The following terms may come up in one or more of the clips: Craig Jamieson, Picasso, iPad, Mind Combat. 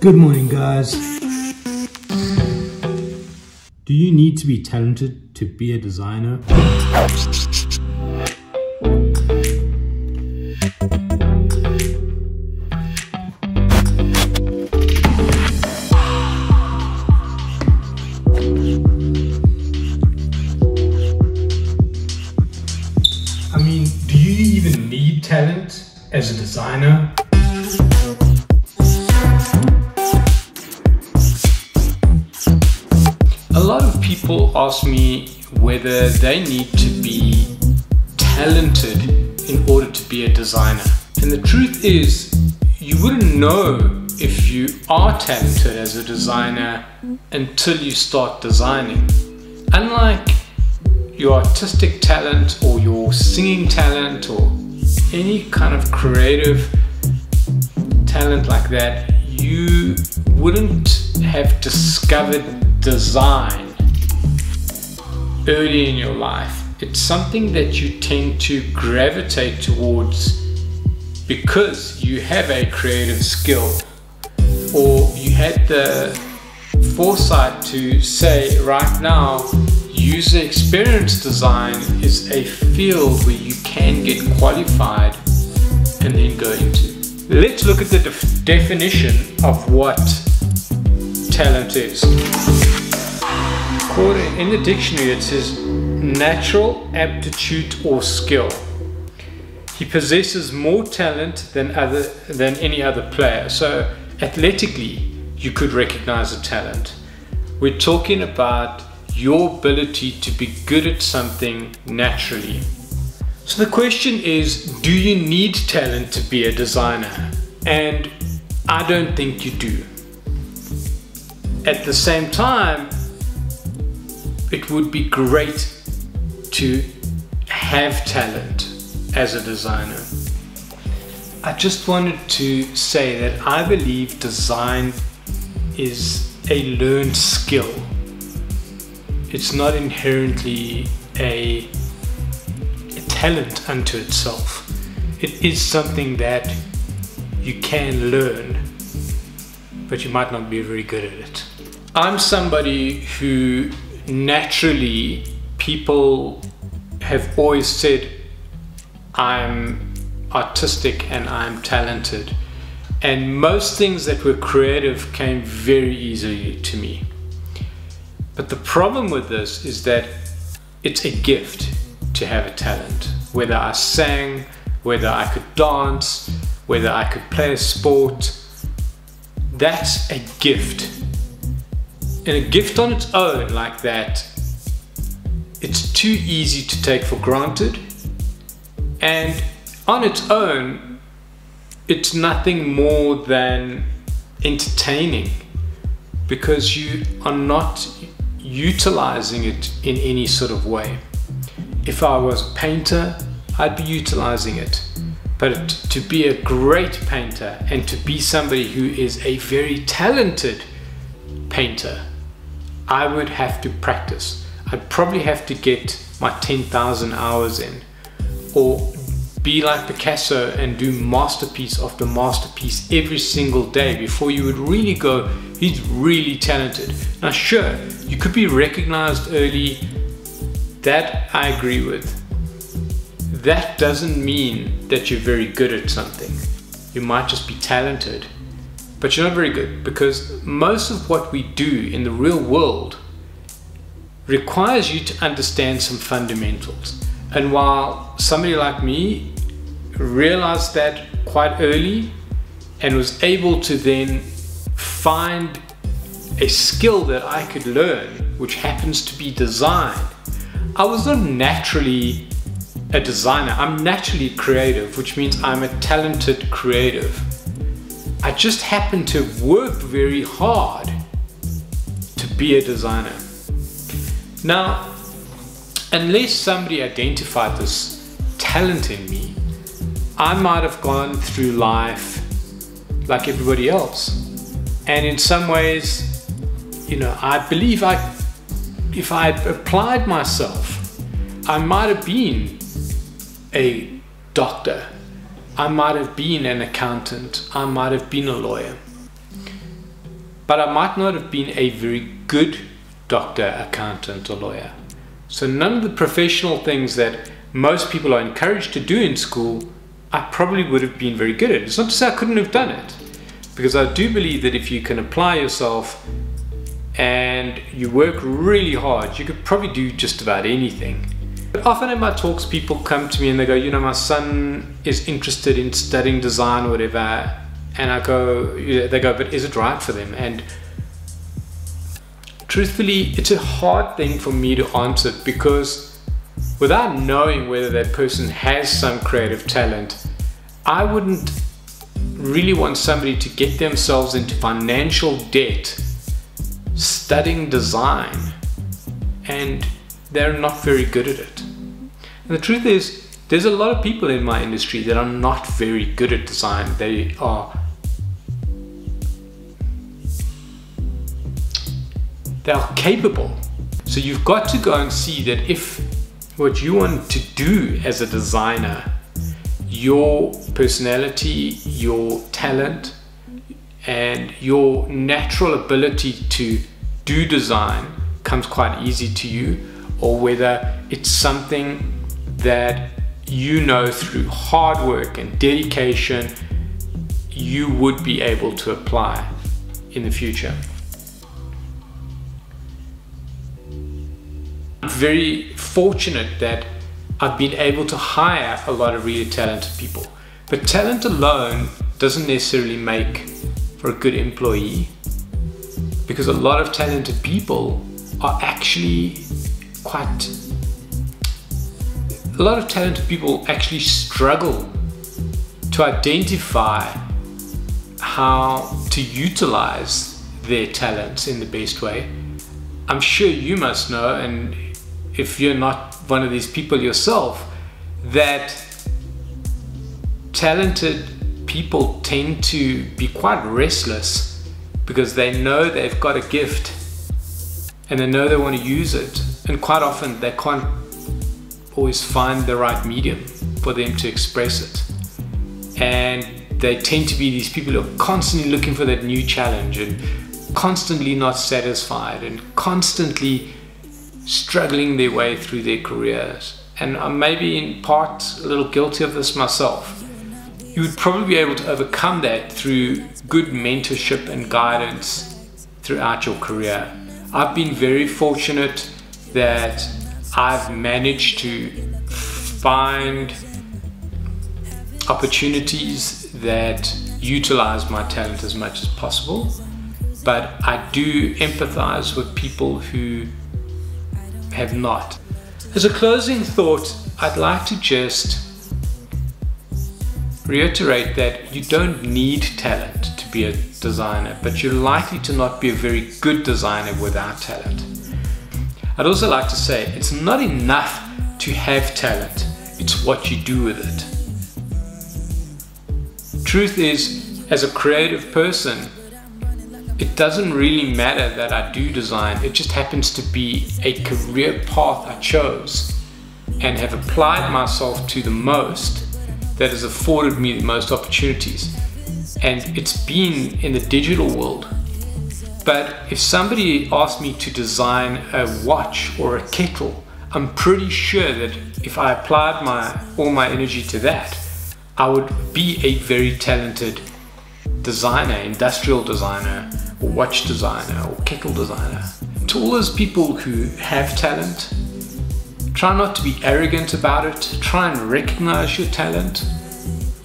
Good morning, guys. Do you need to be talented to be a designer? I mean, do you even need talent as a designer? A lot of people ask me whether they need to be talented in order to be a designer. And the truth is, you wouldn't know if you are talented as a designer until you start designing. Unlike your artistic talent or your singing talent or any kind of creative talent like that, you wouldn't have discovered design early in your life. It's something that you tend to gravitate towards because you have a creative skill, or you had the foresight to say, right now, user experience design is a field where you can get qualified and then go into. Let's look at the definition of what talent is. In the dictionary, it says natural aptitude or skill. He possesses more talent than any other player. So athletically, you could recognize a talent. We're talking about your ability to be good at something naturally. So the question is, do you need talent to be a designer? And I don't think you do. At the same time, it would be great to have talent as a designer. I just wanted to say that I believe design is a learned skill. It's not inherently a talent unto itself. It is something that you can learn, but you might not be very good at it. I'm somebody who naturally, people have always said, I'm artistic and I'm talented. And most things that were creative came very easily to me. But the problem with this is that it's a gift to have a talent. Whether I sang, whether I could dance, whether I could play a sport, that's a gift. And a gift on its own like that, it's too easy to take for granted. And on its own, it's nothing more than entertaining, because you are not utilizing it in any sort of way. If I was a painter, I'd be utilizing it. But to be a great painter and to be somebody who is a very talented painter, I would have to practice. I'd probably have to get my 10,000 hours in, or be like Picasso and do masterpiece after masterpiece every single day before you would really go, he's really talented. Now sure, you could be recognized early, that I agree with. That doesn't mean that you're very good at something. You might just be talented, but you're not very good, because most of what we do in the real world requires you to understand some fundamentals. And while somebody like me realized that quite early and was able to then find a skill that I could learn, which happens to be design, I was not naturally a designer. I'm naturally creative, which means I'm a talented creative. I just happened to work very hard to be a designer. Now, unless somebody identified this talent in me, I might have gone through life like everybody else. And in some ways, you know, I believe if I applied myself, I might have been a doctor, I might have been an accountant, I might have been a lawyer. but I might not have been a very good doctor, accountant, or lawyer. So none of the professional things that most people are encouraged to do in school, I probably would have been very good at. It's not to say I couldn't have done it, because I do believe that if you can apply yourself and you work really hard, you could probably do just about anything. But often in my talks, people come to me and they go, you know, my son is interested in studying design or whatever. And I go, they go, but is it right for them? And truthfully, it's a hard thing for me to answer, because without knowing whether that person has some creative talent, I wouldn't really want somebody to get themselves into financial debt studying design, and they're not very good at it. And the truth is, there's a lot of people in my industry that are not very good at design. They are capable. So you've got to go and see that if what you want to do as a designer, your personality, your talent, and your natural ability to do design comes quite easy to you, or whether it's something that you know through hard work and dedication you would be able to apply in the future. I'm very fortunate that I've been able to hire a lot of really talented people, but talent alone doesn't necessarily make for a good employee, because a lot of talented people are actually struggle to identify how to utilize their talents in the best way. I'm sure you must know, and if you're not one of these people yourself, that talented people tend to be quite restless, because they know they've got a gift and they know they want to use it, and quite often they can't always find the right medium for them to express it. And they tend to be these people who are constantly looking for that new challenge and constantly not satisfied and constantly struggling their way through their careers. And I'm maybe in part a little guilty of this myself. You would probably be able to overcome that through good mentorship and guidance throughout your career. I've been very fortunate that I've managed to find opportunities that utilize my talent as much as possible, but I do empathize with people who have not. As a closing thought, I'd like to just reiterate that you don't need talent to be a designer, but you're likely to not be a very good designer without talent. I'd also like to say it's not enough to have talent, it's what you do with it. Truth is, as a creative person, it doesn't really matter that I do design, it just happens to be a career path I chose and have applied myself to the most, that has afforded me the most opportunities. And it's been in the digital world. But if somebody asked me to design a watch or a kettle, I'm pretty sure that if I applied all my energy to that, I would be a very talented designer, industrial designer, or watch designer, or kettle designer. To all those people who have talent, try not to be arrogant about it. Try and recognize your talent.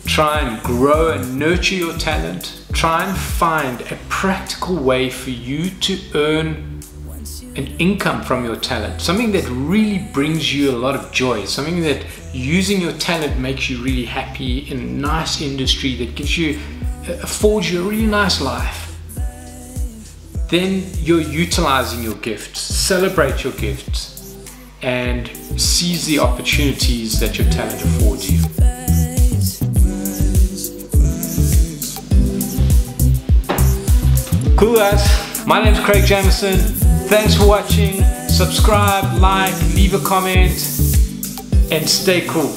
Try and grow and nurture your talent. Try and find a practical way for you to earn an income from your talent. Something that really brings you a lot of joy. Something that using your talent makes you really happy in a nice industry that affords you a really nice life. Then you're utilizing your gifts. Celebrate your gifts and seize the opportunities that your talent affords you. Cool guys, my name's Craig Jamieson. Thanks for watching. Subscribe, like, leave a comment, and stay cool.